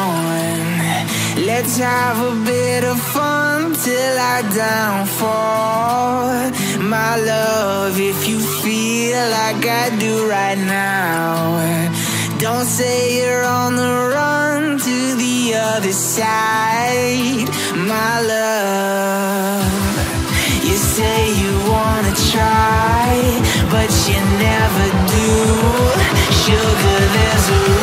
going. Let's have a bit of fun till I downfall. My love, if you feel like I do right now, don't say you're on the run to the other side. My love, you say you wanna try, but you never do. Sugar, there's a